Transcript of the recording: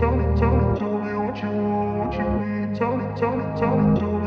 tell me what you need. Tell me, tell me, tell me.